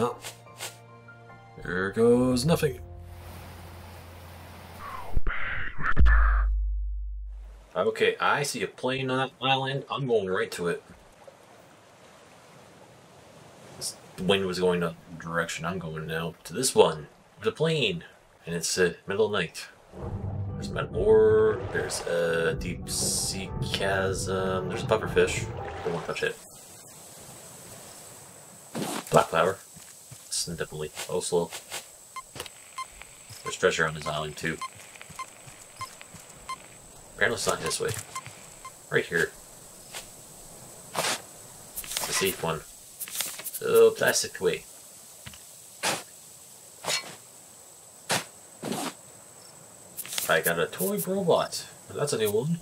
Oh. There goes nothing. Okay, I see a plane on that island. I'm going right to it. The wind was going the direction I'm going now. To this one. The plane. And it's middle of night. There's metal ore. There's a deep sea chasm. There's a pufferfish. I won't touch it. Black flower. This is definitely Oslo. There's treasure on this island too. Apparently it's not this way. Right here. It's a safe one. So, plastic way. I got a toy robot. That's a new one.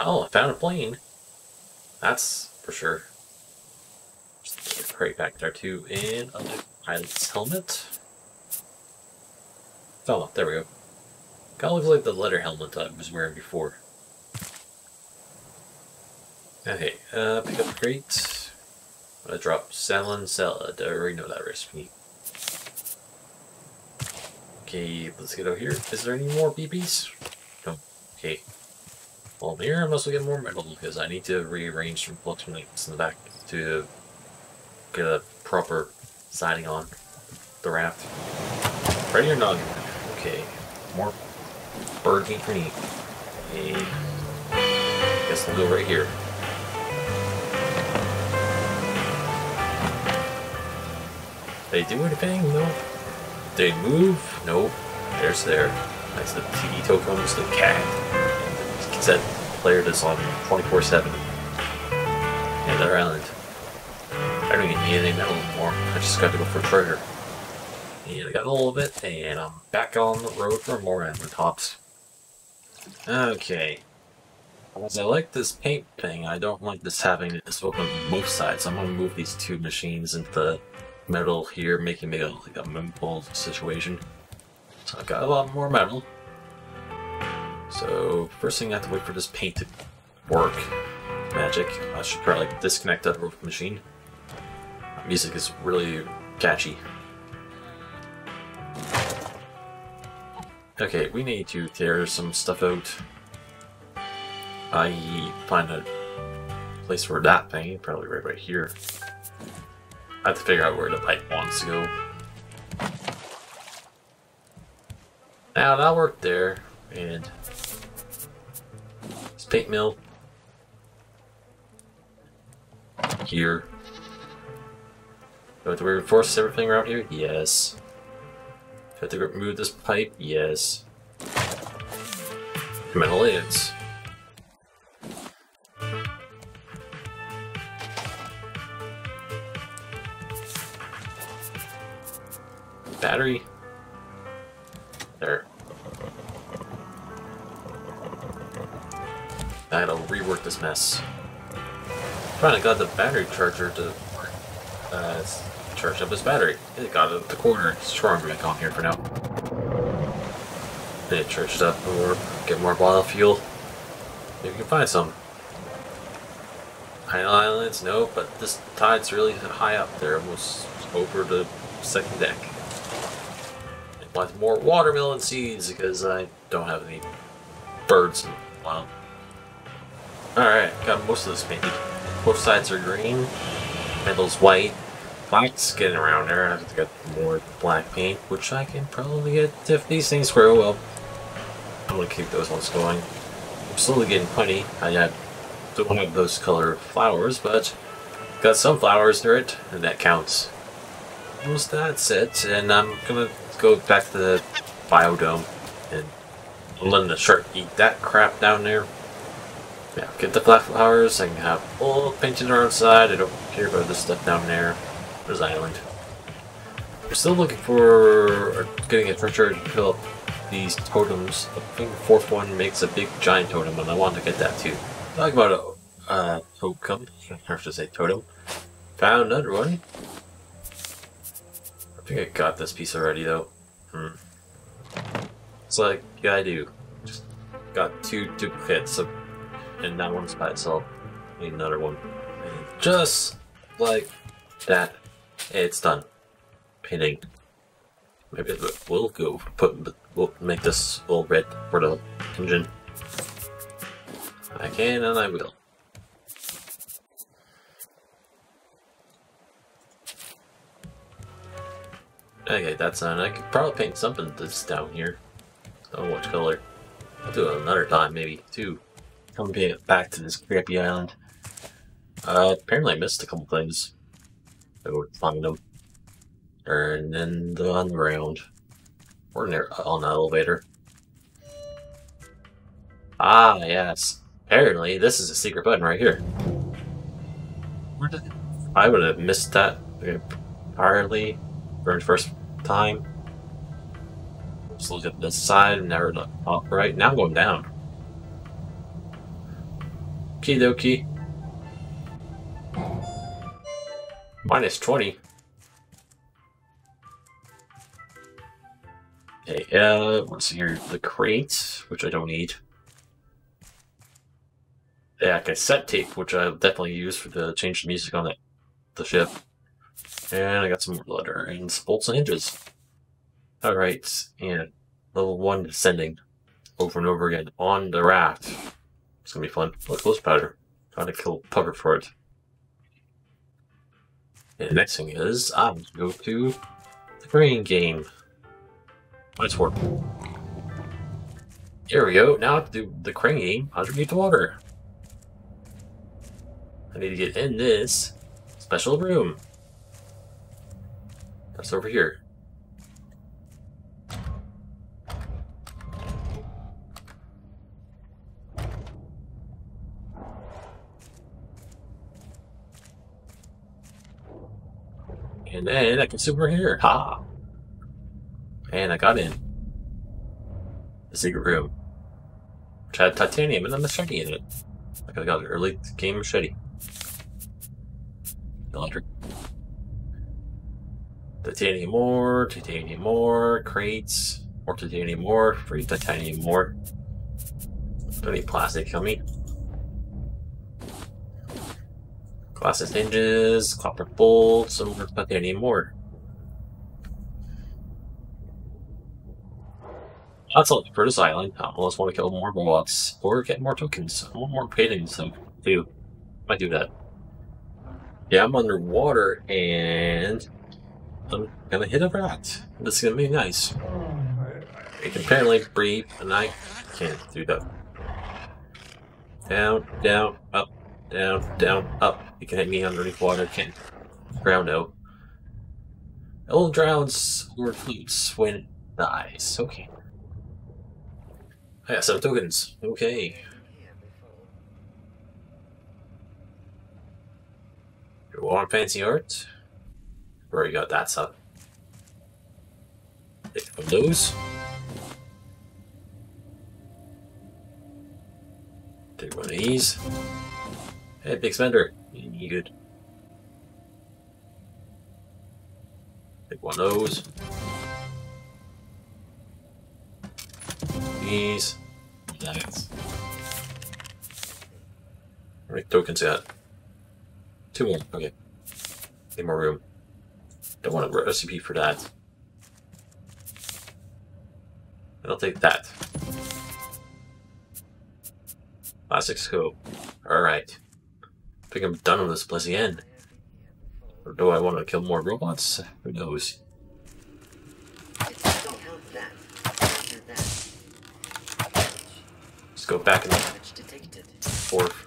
Wow, I found a plane. That's for sure. There's a crate back there too. And a pilot's helmet. Oh, there we go. Kind of looks like the leather helmet I was wearing before. Okay, pick up the crate. I'm gonna drop salmon salad. I already know that recipe. Okay, let's get out here. Is there any more BBs? No. Okay. Well, here I must get more metal because I need to rearrange some collection links in the back to get a proper siding on the raft. Ready or not? Okay, more bird meat for me. Okay. I guess we'll go right here. They do anything? No. They move? No. There's there. That's the TV tokens, the cat. And the set player that's on 24/7. And their island. I don't even need any metal anymore. I just got to go for treasure. And I got all of it, and I'm back on the road for more island hops. Okay. As I like this paint thing, I don't like this having this open on both sides. I'm gonna move these two machines into metal here, making it like a mobile situation. So I got a lot more metal. So first thing I have to wait for this paint to work. Magic. I should probably disconnect that rope machine. The music is really catchy. Okay, we need to tear some stuff out. I find a place for that thing, probably right here. I have to figure out where the pipe wants to go. Now that worked there, and this paint mill here. Do we reinforce everything around here? Yes. Do I have to remove this pipe? Yes. Metal is. Battery. There. I gotta rework this mess. Finally got the battery charger to charge up his battery. It got it at the corner. It's charging back on here for now. Then it charged up or get more bottle fuel. Maybe we can find some. High islands, no, but this tide's really high up there, almost over the second deck. Want more watermelon seeds because I don't have any birds in a while. Alright, got most of this painted. Both sides are green, metal's white, black's getting around there. I have to get more black paint, which I can probably get if these things grow well. I'm gonna keep those ones going. I'm slowly getting plenty. I don't have those color flowers, but got some flowers near it, and that counts. Almost that's it, and I'm gonna go back to the biodome and let the shark eat that crap down there. Yeah, get the black flowers. I can have all painted outside. I don't care about this stuff down there. There's the island. We're still looking for getting a treasure to fill up these totems. I think the fourth one makes a big giant totem, and I want to get that too. Talk about a totem. I should say totem. Found another one. I think I got this piece already though. It's like, yeah I do. Just got two duplicates, and that one's by itself. need another one. Just like that. It's done. Painting. Maybe we'll go put, we'll make this all red for the engine. I can and I will. Okay, that's done. I could probably paint something that's down here. I don't know what color. I'll do it another time, maybe, too. Come back to this crappy island. Apparently I missed a couple things. I would find them. And then the underground. Or near, on the elevator. Ah, yes. Apparently, this is a secret button right here. Where did I would have missed that entirely. For the first time. Let's look at this side and never look up right. Now I'm going down. Okie dokie. -20. Okay, let's see here. The crate, which I don't need. Yeah, cassette tape, which I'll definitely use for the change the music on the ship. And I got some letter and bolts and hinges. Alright, and level 1 descending over and over again on the raft. It's gonna be fun. Look, ghost powder. Trying to kill Puffer for it. And the next thing is, I'm gonna go to the crane game. Let's warp. Here we go. Now I have to do the crane game underneath the water. I need to get in this special room. That's over here. And then I can see over here. Ha! And I got in. The secret room. Which had titanium and a machete in it. Like I got an early game machete. Electric. Titanium more, crates, more titanium more, free titanium more. Don't need plastic coming. Glasses hinges, copper bolts, and more titanium more. That's all for this island. I almost want to kill more robots or get more tokens. I want more painting stuff too. Might do that. Yeah, I'm underwater and I'm gonna hit a rat. This is gonna be nice. It can apparently breathe, and I can't do that. Down, up. It can hit me underneath water. Can't drown out. It will drowns or floats when it dies. Okay. I got some tokens. Okay. You want fancy art? Where you got that stuff. Take the windows. Take one of these. Hey, big spender. You good. Take one of those. These. Nice. How many tokens out? 2 more. Okay. Need more room. Don't want a recipe for that. And I'll take that. Plastic scope. Alright. I think I'm done with this blessing end. Or do I want to kill more robots? Who knows? Let's go back in the fourth.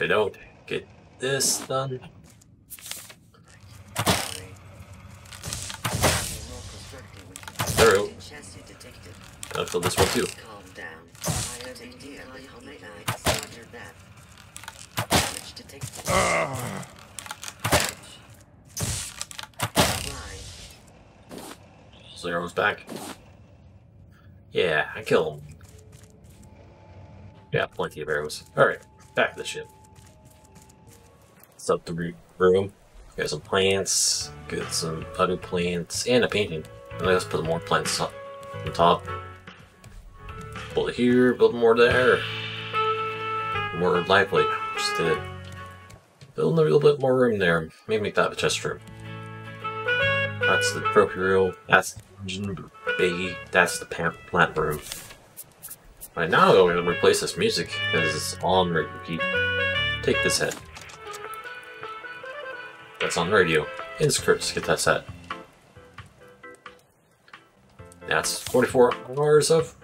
If I don't get this done. Through. I'll fill this one too. So arrows back. Yeah, I kill him. Yeah, plenty of arrows. Alright, back to the ship. Up the room. Got some plants, got some other plants, and a painting. And let's put more plants up on top. Build here, build more there. More lively. Just did. Build a little bit more room there. Maybe make that a chest room. That's the propane room. That's the engine bay. That's the plant room. Right now, I'm going to replace this music because it's on repeat. Take this head. That's on radio. Insert, get that set. That's 44 hours of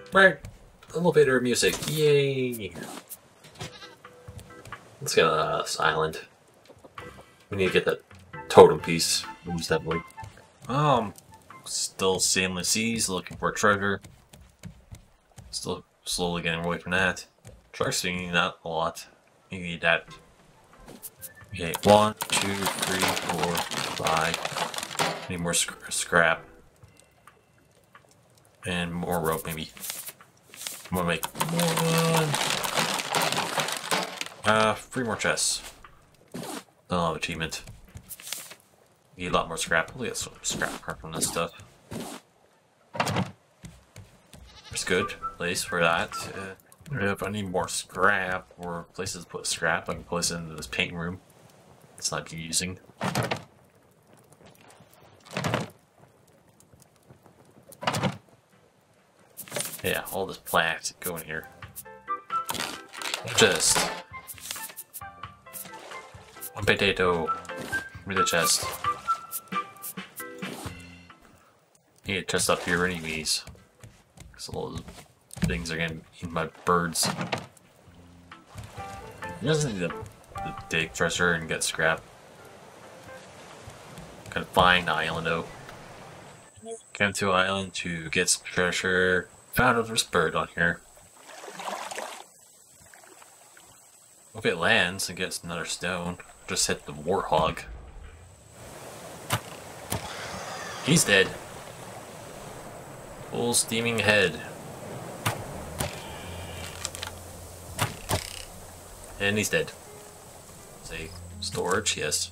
elevator music. Yay! Let's get out of this island. We need to get that totem piece. Most definitely. Still sailing seas, looking for treasure. Still slowly getting away from that. Trucks, you need that a lot. You need that. Okay, 1, 2, 3, 4, 5. Need more scrap. And more rope, maybe. I'm gonna make one. 3 more chests. I'll have achievement. Need a lot more scrap. We'll get some scrap from this stuff. It's good place for that. If I need more scrap or places to put scrap, I can place it into this painting room. It's not using. Yeah, all this plastic go in here. Chest. One potato. With a chest. Need a chest up here anyways. Because all those things are getting eaten by birds. You just need to dig treasure and get scrap. Gotta find the island though. Come to an island to get some treasure. Found out there's a bird on here. Hope it lands and gets another stone. Just hit the warthog. He's dead. Full steaming head. And he's dead. Say, storage, yes.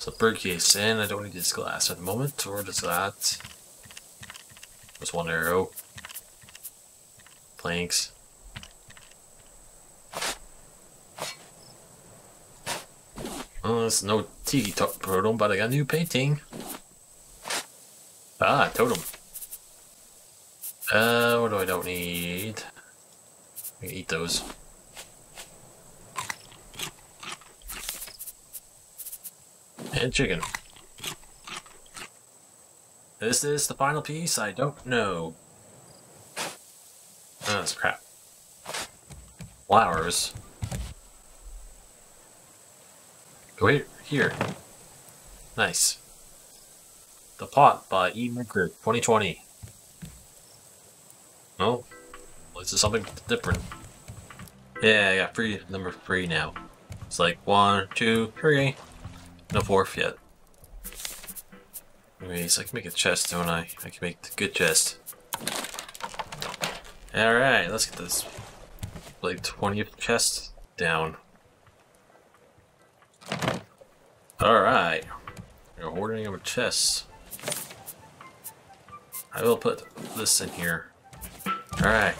So, birdcage, and I don't need this glass at the moment, or does that? Just one arrow. Planks. Oh, there's no tea totem, but I got a new painting. Ah, totem. What do I don't need? I can eat those. And chicken. Is this the final piece? I don't know. Oh, that's crap. Flowers. Wait, here. Nice. The Pot by E. Mugger 2020. Oh, this is something different. Yeah, I got free number 3 now. It's like 1, 2, 3. No 4th yet. Anyways, I can make a chest, don't I? I can make a good chest. Alright, let's get this like 20th chest down. Alright. We're ordering our chests. I will put this in here. Alright.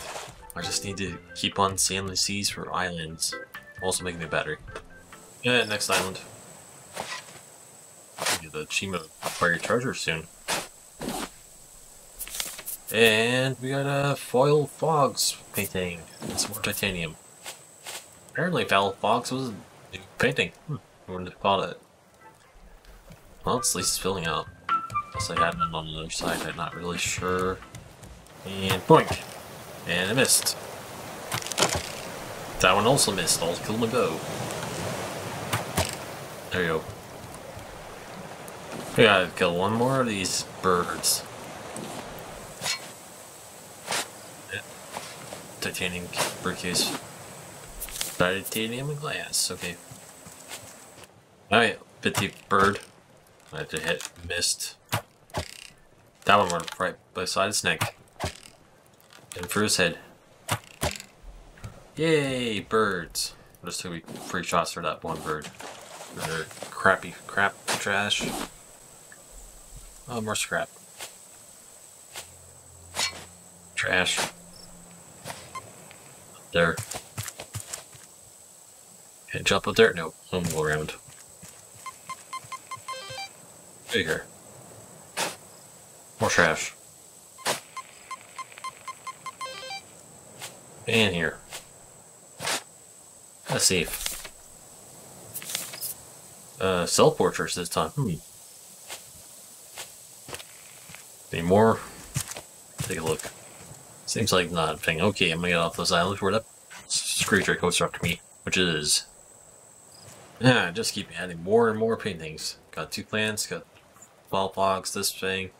I just need to keep on sailing the seas for islands. Also making the battery. Yeah, next island. Get the achievement for your treasure soon. And we got a foil fogs painting. It's more titanium. Apparently foil fogs was a new painting. I wouldn't have thought it. Well, at least it's filling up. Unless I had it on the other side, I'm not really sure. And boink! And I missed. That one also missed. I'll kill my bow. There you go. We gotta kill one more of these birds. Yeah. Titanium briefcase. Titanium and glass, okay. Alright, petite bird. I had to hit, missed. That one went right beside its neck. And through his head. Yay, birds. Just took me 3 shots for that one bird. They're crappy, crap, trash. Oh, more scrap. trash up there. Can I jump up there? No, I'm gonna go around. Bigger. More trash. In here. That's safe. Cell portraits this time. Any more? Take a look. Seems like not a thing. Okay, I'm gonna get off this island where that creature goes after me, which is. Yeah, just keep adding more and more paintings. Got two plants, got wild logs, this thing,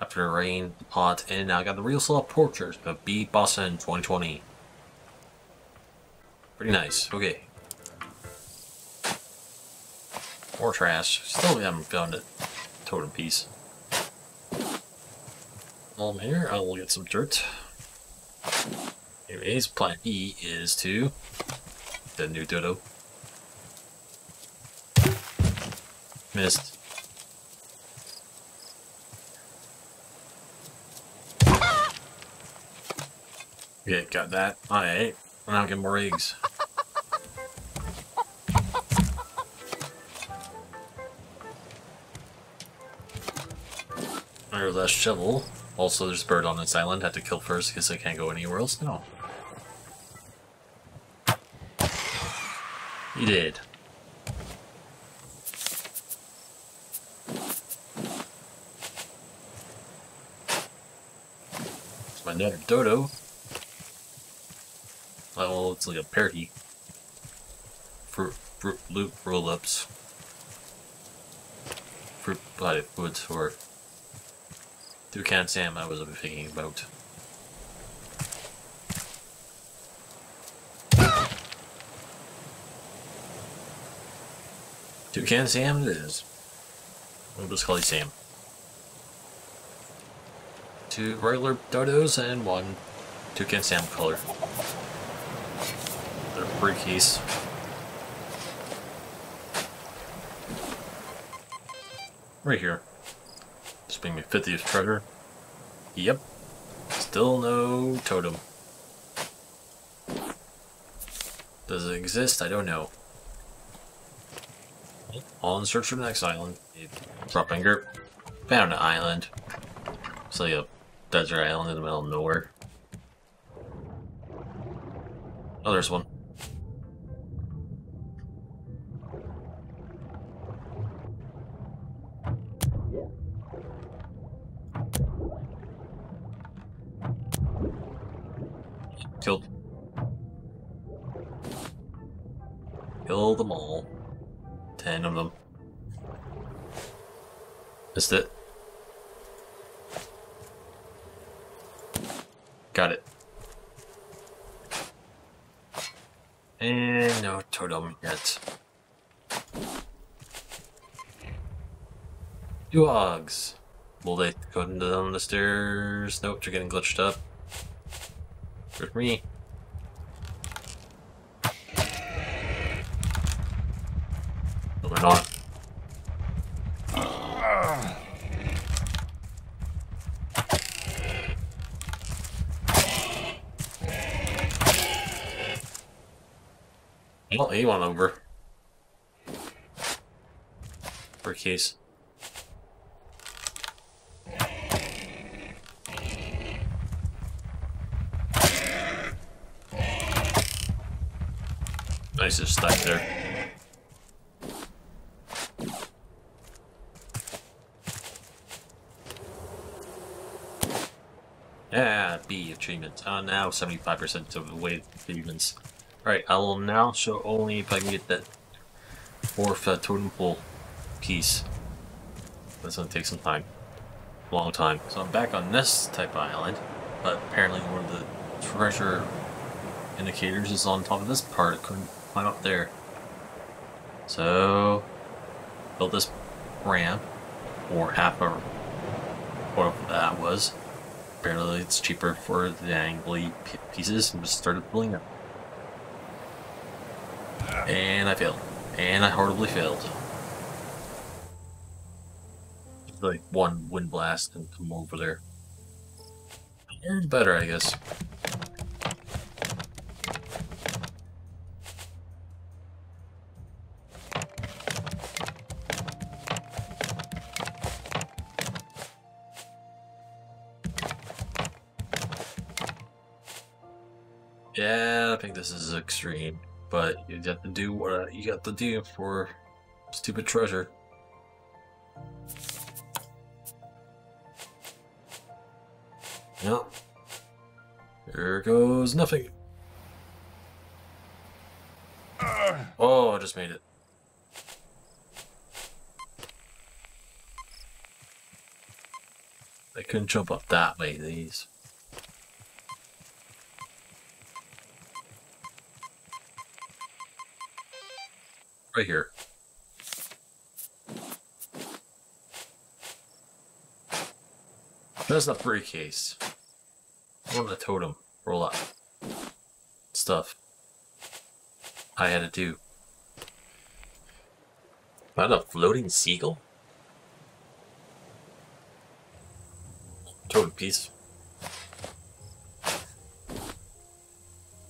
after the rain, the pot, and now I got the real self portraits of B. Boston 2020. Pretty nice. Okay. More trash. Still haven't found a totem piece. While I'm here, I will get some dirt. Anyways, plan E is to the new dodo. Missed. Yeah, got that. Alright, I'm not getting more eggs. Or less shovel. Also, there's a bird on this island. I had to kill first because I can't go anywhere else. No. You did. It's my another dodo. Well, it's like a parody. Fruit loop roll-ups. Fruit by woods or. Toucan Sam, I was thinking about. Toucan Sam it is. We'll just call you Sam. Two regular dodos and one Toucan Sam color. They're freakies. Right here. Being my 50th treasure. Yep. Still no totem. Does it exist? I don't know. On search for the next island. Propane river. Found an island. It's like a desert island in the middle of nowhere. Oh, there's one. Kill them all. 10 of them. Missed it. Got it. And no totem yet. Dogs. Will they go down the stairs? Nope, they're getting glitched up. With me. No, they're not. Well, he went over. Per case. Nice, it's stuck there. Yeah, B achievements. Now 75% of the way achievements. Alright, I will now show only if I can get that fourth totem pole piece. That's gonna take some time. Long time. So I'm back on this type of island, but apparently one of the treasure indicators is on top of this part. It couldn't climb up there. So build this ramp, or half a whatever that was. Apparently it's cheaper for the angly pieces, and just started building up. And I failed. And I horribly failed. Like one wind blast and come over there. You're better, I guess. Yeah, I think this is extreme, but you got to do what you got to do for stupid treasure. Yep. Here goes nothing. Oh, I just made it. They couldn't jump up that way, these. Right here. That's the briefcase. One of the totem. Roll up. Stuff. I had to do. Not a floating seagull? Totem piece.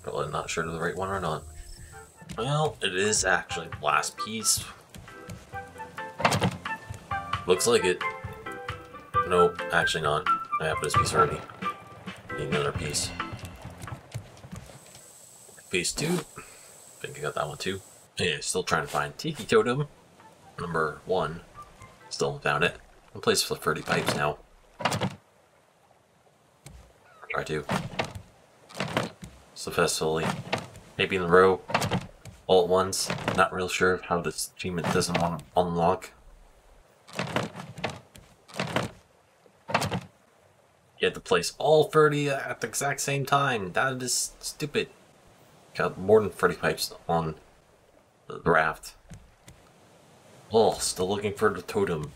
Probably not sure if it's the right one or not. Well, it is actually the last piece. Looks like it. Nope, actually not. I have this piece already. Need another piece. Piece 2. I think I got that one too. Yeah, still trying to find Tiki Totem. Number 1. Still haven't found it. I'm placed for 30 pipes now. Try to. Successfully. Maybe in a row. All at once. Not real sure of how this achievement doesn't want to unlock. You had to place all 30 at the exact same time. That is stupid. Got more than 30 pipes on the raft. Oh, still looking for the totem.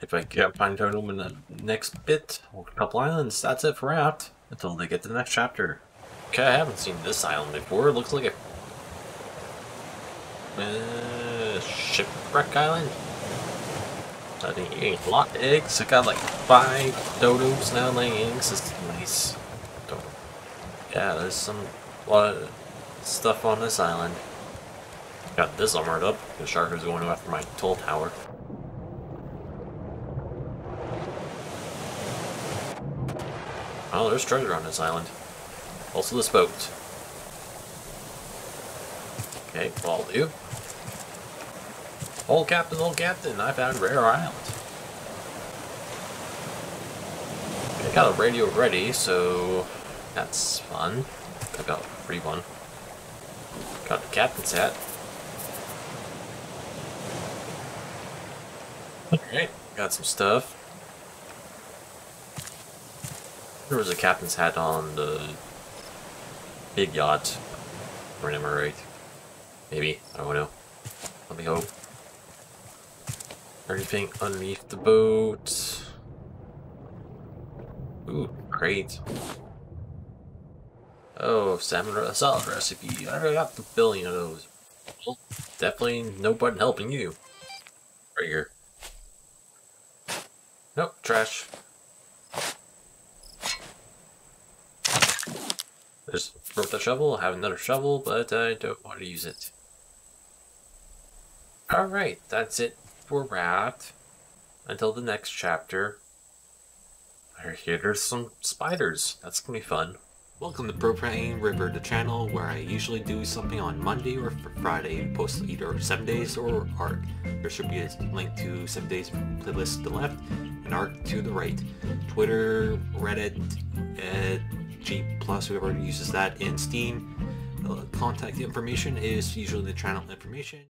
If I can't find totem in the next bit, or a couple islands, that's it for raft. Until they get to the next chapter. Okay, I haven't seen this island before. It looks like a shipwreck island. I think you ate a lot of eggs. I got like 5 dodos now laying eggs. It's nice. Yeah, there's a lot of stuff on this island. Got this armored up. The shark is going after my toll tower. Oh, there's treasure on this island. Also this boat. Okay, follow you. Old Captain, I found Rare Island. I got a radio ready, so that's fun. I got a free one. Got the captain's hat. Okay, got some stuff. There was a captain's hat on the big yacht. Remember right? Maybe, I don't know. Let me hope. Everything underneath the boat. Ooh, great. Oh, salmon salad recipe. I already got the billion of those. Well, definitely no button helping you. Right here. Nope, trash. Just broke the shovel. I have another shovel, but I don't want to use it. Alright, that's it. For Raft until the next chapter. Here's some spiders. That's gonna be fun. Welcome to Propane River, the channel where I usually do something on Monday or Friday and post either 7 days or art. There should be a link to 7 days playlist to the left and art to the right. Twitter, Reddit, G+, whoever uses that, and Steam. Contact information is usually the channel information.